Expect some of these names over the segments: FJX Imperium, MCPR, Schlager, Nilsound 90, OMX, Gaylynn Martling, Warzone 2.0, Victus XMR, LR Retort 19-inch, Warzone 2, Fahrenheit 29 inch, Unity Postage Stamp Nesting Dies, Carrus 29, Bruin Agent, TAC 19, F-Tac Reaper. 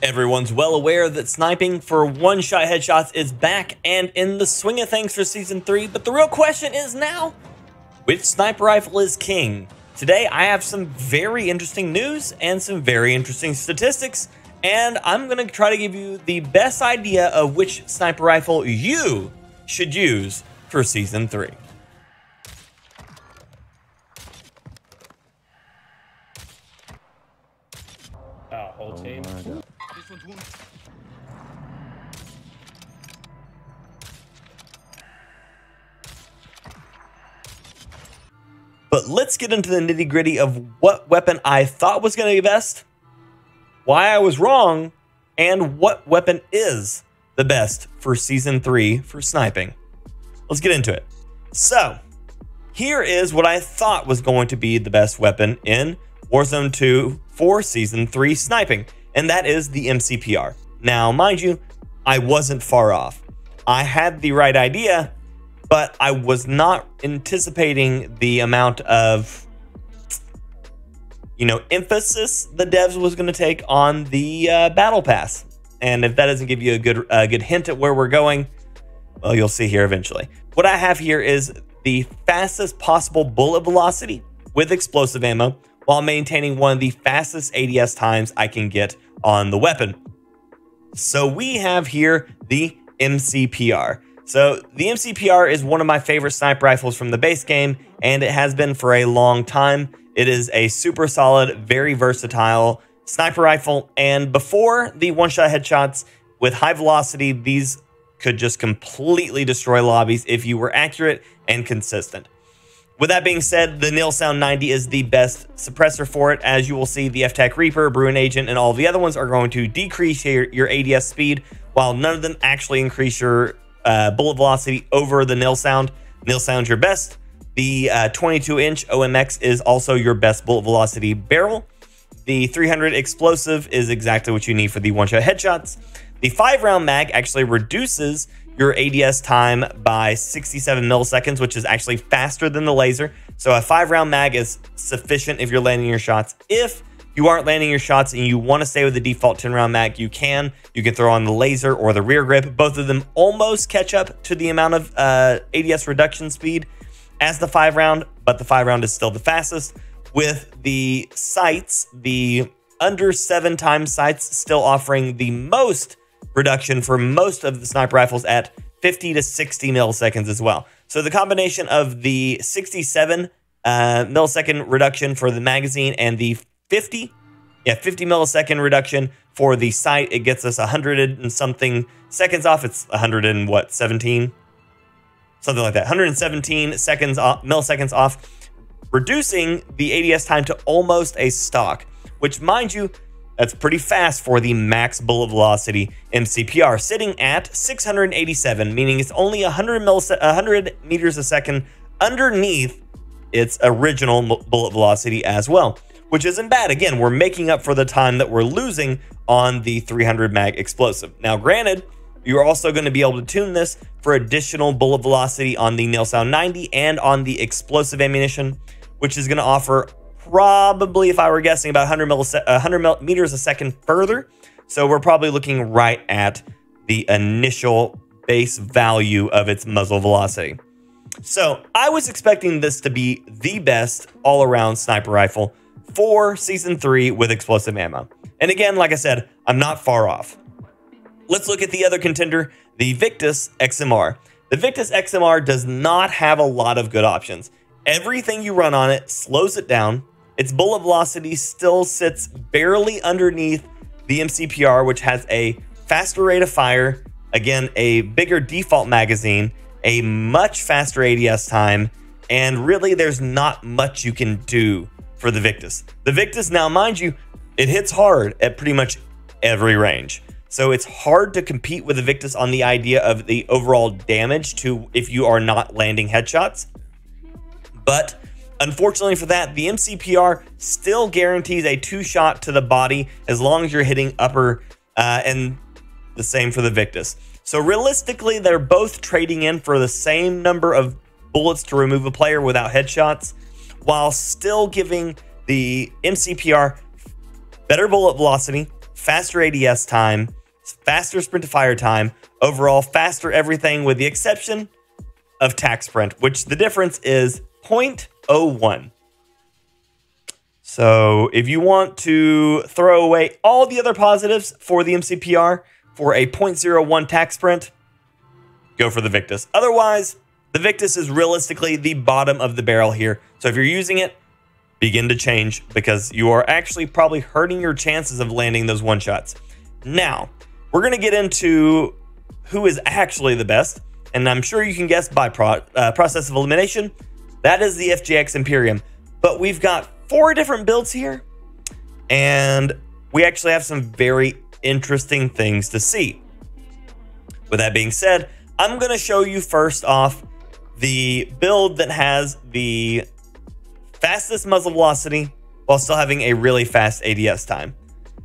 Everyone's well aware that sniping for one-shot headshots is back and in the swing of things for Season 3, but the real question is now, which sniper rifle is king? Today I have some very interesting news and some very interesting statistics, and I'm going to try to give you the best idea of which sniper rifle you should use for Season 3. Whole team. Oh, but let's get into the nitty gritty of what weapon I thought was going to be best, why I was wrong, and what weapon is the best for Season 3 for sniping. Let's get into it. So here is what I thought was going to be the best weapon in Warzone 2 for Season 3 sniping, and that is the MCPR. Now, mind you, I wasn't far off. I had the right idea, but I was not anticipating the amount of, emphasis the devs was going to take on the battle pass. And if that doesn't give you a good hint at where we're going, well, you'll see here eventually. What I have here is the fastest possible bullet velocity with explosive ammo, while maintaining one of the fastest ADS times I can get on the weapon. So we have here the MCPR. So the MCPR is one of my favorite sniper rifles from the base game, and it has been for a long time. It is a super solid, very versatile sniper rifle, and before the one-shot headshots with high velocity, these could just completely destroy lobbies if you were accurate and consistent. With that being said, the Nilsound 90 is the best suppressor for it. As you will see, the F-Tac Reaper, Bruin Agent, and all the other ones are going to decrease your ADS speed, while none of them actually increase your bullet velocity over the Nilsound. Nilsound's your best. The 22-inch OMX is also your best bullet velocity barrel. The 300 explosive is exactly what you need for the one-shot headshots. The 5-round mag actually reduces your ADS time by 67 milliseconds, which is actually faster than the laser. So a 5-round mag is sufficient if you're landing your shots. If you aren't landing your shots and you want to stay with the default 10-round mag, you can throw on the laser or the rear grip. Both of them almost catch up to the amount of ADS reduction speed as the 5-round, but the 5-round is still the fastest. With the sights, the under 7x sights still offering the most reduction for most of the sniper rifles at 50 to 60 milliseconds as well. So the combination of the 67 millisecond reduction for the magazine and the 50 millisecond reduction for the sight, it gets us 100 and something seconds off. It's 117, something like that. 117 seconds off, milliseconds off, reducing the ADS time to almost a stock, which, mind you, that's pretty fast for the max bullet velocity MCPR, sitting at 687, meaning it's only 100 meters a second underneath its original bullet velocity as well, which isn't bad. Again, we're making up for the time that we're losing on the 300 mag explosive. Now, granted, you're also going to be able to tune this for additional bullet velocity on the Nilsound 90 and on the explosive ammunition, which is going to offer probably, if I were guessing, about 100 meters a second further. So we're probably looking right at the initial base value of its muzzle velocity. So I was expecting this to be the best all-around sniper rifle for Season 3 with explosive ammo. And again, like I said, I'm not far off. Let's look at the other contender, the Victus XMR. The Victus XMR does not have a lot of good options. Everything you run on it slows it down. Its bullet velocity still sits barely underneath the MCPR, which has a faster rate of fire, again, a bigger default magazine, a much faster ADS time, and really there's not much you can do for the Victus. The Victus, now mind you, it hits hard at pretty much every range. So it's hard to compete with the Victus on the idea of the overall damage to if you are not landing headshots. But unfortunately for that, the MCPR still guarantees a 2-shot to the body as long as you're hitting upper, and the same for the Victus. So realistically, they're both trading in for the same number of bullets to remove a player without headshots, while still giving the MCPR better bullet velocity, faster ADS time, faster sprint to fire time, overall faster everything with the exception of TAC sprint, which the difference is 0.01. So if you want to throw away all the other positives for the MCPR for a 0.01 TAC sprint, go for the Victus. Otherwise, the Victus is realistically the bottom of the barrel here. So if you're using it, begin to change because you are actually probably hurting your chances of landing those one shots. Now, we're going to get into who is actually the best. And I'm sure you can guess by process of elimination. That is the FJX Imperium. But we've got 4 different builds here. And we actually have some very interesting things to see. With that being said, I'm going to show you first off the build that has the fastest muzzle velocity while still having a really fast ADS time.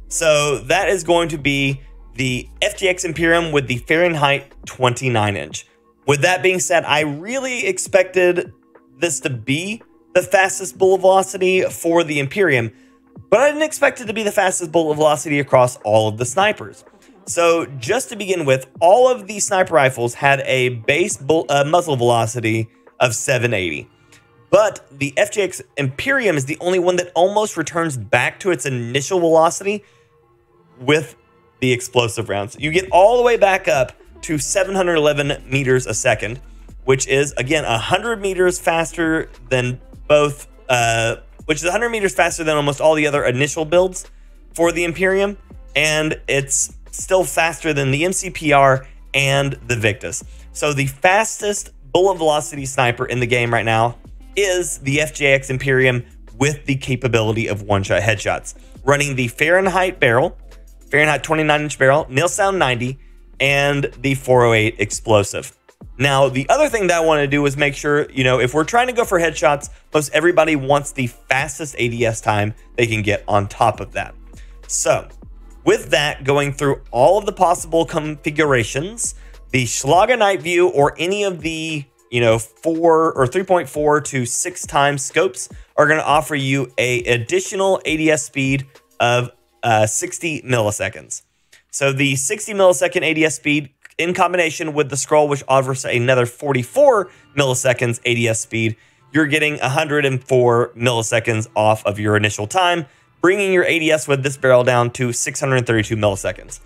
So that is going to be the FJX Imperium with the Fahrenheit 29 inch. With that being said, I really expected this to be the fastest bullet velocity for the Imperium, but I didn't expect it to be the fastest bullet velocity across all of the snipers. So just to begin with, all of the sniper rifles had a base muzzle velocity of 780. But the FJX Imperium is the only one that almost returns back to its initial velocity with the explosive rounds. You get all the way back up to 711 meters a second, which is, again, 100 meters faster than both, which is 100 meters faster than almost all the other initial builds for the Imperium. And it's still faster than the MCPR and the Victus. So the fastest bullet velocity sniper in the game right now is the FJX Imperium with the capability of one-shot headshots, running the Fahrenheit barrel, Fahrenheit 29-inch barrel, Nilsound 90, and the 408 explosive. Now, the other thing that I want to do is make sure, you know, if we're trying to go for headshots, most everybody wants the fastest ADS time they can get on top of that. So, with that, going through all of the possible configurations, the Schlager night view or any of the, you know, 3.4 to 6 times scopes are going to offer you a additional ADS speed of 60 milliseconds. So the 60 millisecond ADS speed in combination with the scroll, which offers another 44 milliseconds ADS speed, you're getting 104 milliseconds off of your initial time, bringing your ADS with this barrel down to 632 milliseconds.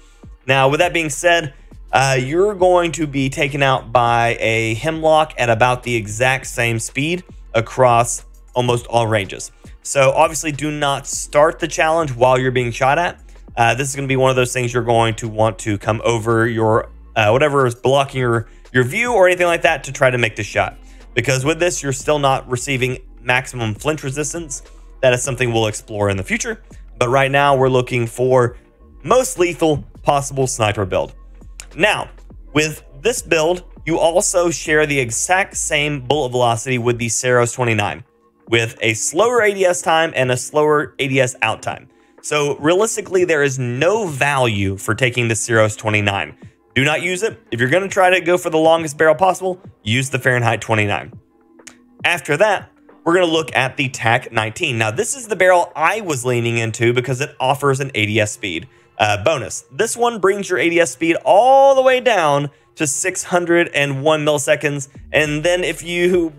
Now, with that being said, you're going to be taken out by a hemlock at about the exact same speed across almost all ranges. So obviously do not start the challenge while you're being shot at. This is going to be one of those things you're going to want to come over your, whatever is blocking your view or anything like that to try to make the shot. Because with this, you're still not receiving maximum flinch resistance. That is something we'll explore in the future. But right now we're looking for most lethal possible sniper build. Now, with this build, you also share the exact same bullet velocity with the Carrus 29 with a slower ADS time and a slower ADS out time. So realistically, there is no value for taking the Carrus 29. Do not use it. If you're going to try to go for the longest barrel possible, use the Fahrenheit 29. After that, we're going to look at the TAC 19. Now, this is the barrel I was leaning into because it offers an ADS speed bonus. This one brings your ADS speed all the way down to 601 milliseconds. And then if you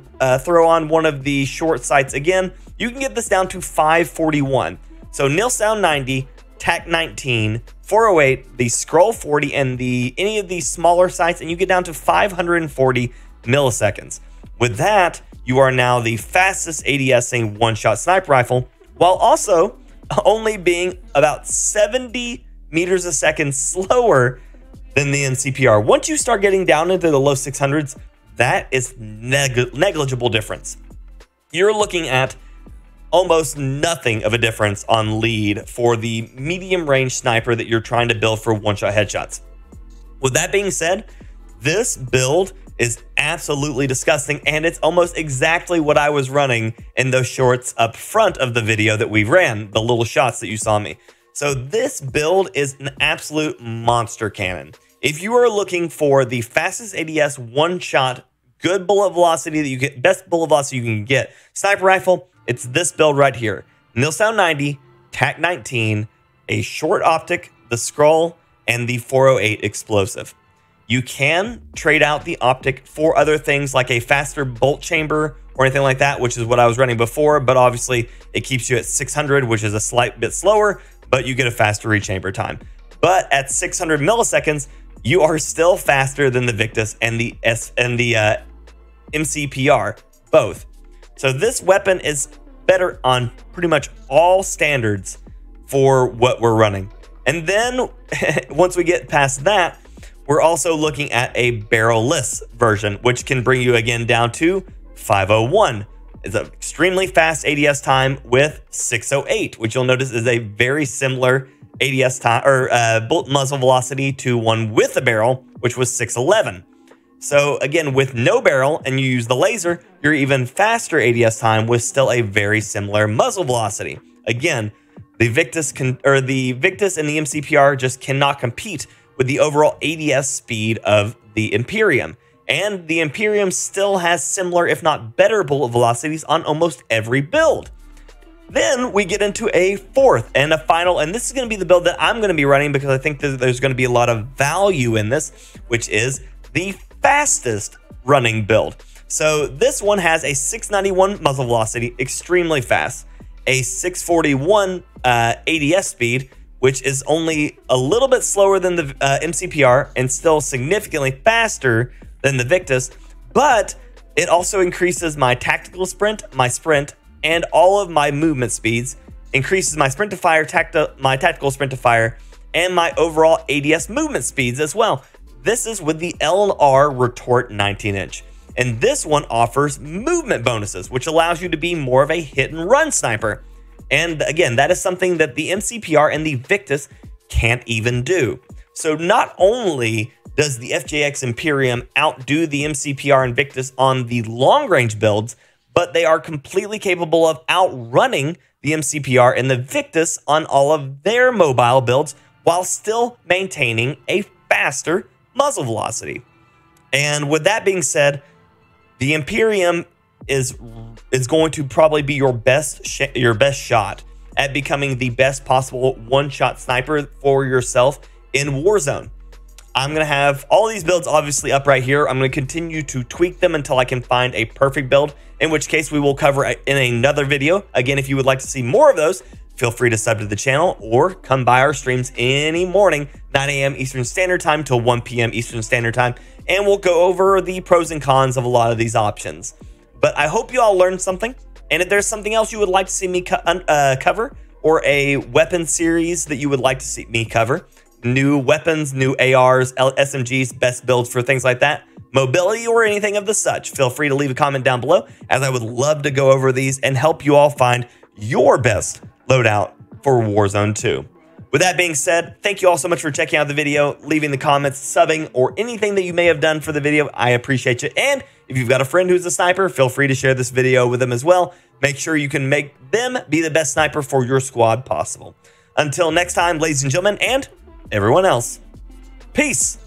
throw on one of the short sights again, you can get this down to 541. So Nilsound 90, TAC 19, 408, the Scroll 40, and the any of these smaller sights, and you get down to 540 milliseconds. With that, you are now the fastest ADSing one-shot sniper rifle, while also only being about 70 meters a second slower than the MCPR. Once you start getting down into the low 600s, that is negligible difference. You're looking at almost nothing of a difference on lead for the medium range sniper that you're trying to build for one-shot headshots. With that being said, this build is absolutely disgusting, and it's almost exactly what I was running in those shorts up front of the video that we ran, the little shots that you saw me. So this build is an absolute monster cannon. If you are looking for the fastest ADS one-shot, good bullet velocity that you get, best bullet velocity you can get, sniper rifle, it's this build right here. Nilsound 90, TAC 19, a short optic, the scroll, and the 408 explosive. You can trade out the optic for other things like a faster bolt chamber or anything like that, which is what I was running before, but obviously it keeps you at 600, which is a slight bit slower, but you get a faster rechamber time. But at 600 milliseconds, you are still faster than the Victus and the MCPR, both. So this weapon is better on pretty much all standards for what we're running. And then once we get past that, we're also looking at a barrelless version, which can bring you again down to 501. It's an extremely fast ADS time with 608, which you'll notice is a very similar ADS time or bolt muzzle velocity to one with a barrel, which was 611. So again, with no barrel and you use the laser, you're even faster ADS time with still a very similar muzzle velocity. Again, the Victus and the MCPR just cannot compete with the overall ADS speed of the Imperium. And the Imperium still has similar, if not better, bullet velocities on almost every build. Then we get into a fourth and a final, and this is gonna be the build that I'm gonna be running because I think that there's gonna be a lot of value in this, which is the fastest running build. So this one has a 691 muzzle velocity, extremely fast, a 641 ADS speed, which is only a little bit slower than the MCPR and still significantly faster than the Victus, but it also increases my tactical sprint, my sprint, and all of my movement speeds, increases my sprint to fire, my tactical sprint to fire, and my overall ADS movement speeds as well. This is with the LR Retort 19-inch. And this one offers movement bonuses, which allows you to be more of a hit and run sniper. And again, that is something that the MCPR and the Victus can't even do. So not only does the FJX Imperium outdo the MCPR and Victus on the long range builds, but they are completely capable of outrunning the MCPR and the Victus on all of their mobile builds while still maintaining a faster muzzle velocity. And with that being said, the Imperium is going to probably be your best shot at becoming the best possible one-shot sniper for yourself in Warzone. I'm gonna have all these builds obviously up right here. I'm gonna continue to tweak them until I can find a perfect build, in which case we will cover in another video. Again, if you would like to see more of those, feel free to sub to the channel or come by our streams any morning, 9 a.m. Eastern Standard Time till 1 p.m. Eastern Standard Time, and we'll go over the pros and cons of a lot of these options. But I hope you all learned something, and if there's something else you would like to see me cover, or a weapon series that you would like to see me cover, new weapons, new ARs, SMGs, best builds for things like that, mobility or anything of the such, feel free to leave a comment down below, as I would love to go over these and help you all find your best loadout for Warzone 2. With that being said, thank you all so much for checking out the video, leaving the comments, subbing, or anything that you may have done for the video. I appreciate you. And if you've got a friend who's a sniper, feel free to share this video with them as well. Make sure you can make them be the best sniper for your squad possible. Until next time, ladies and gentlemen, and everyone else, peace.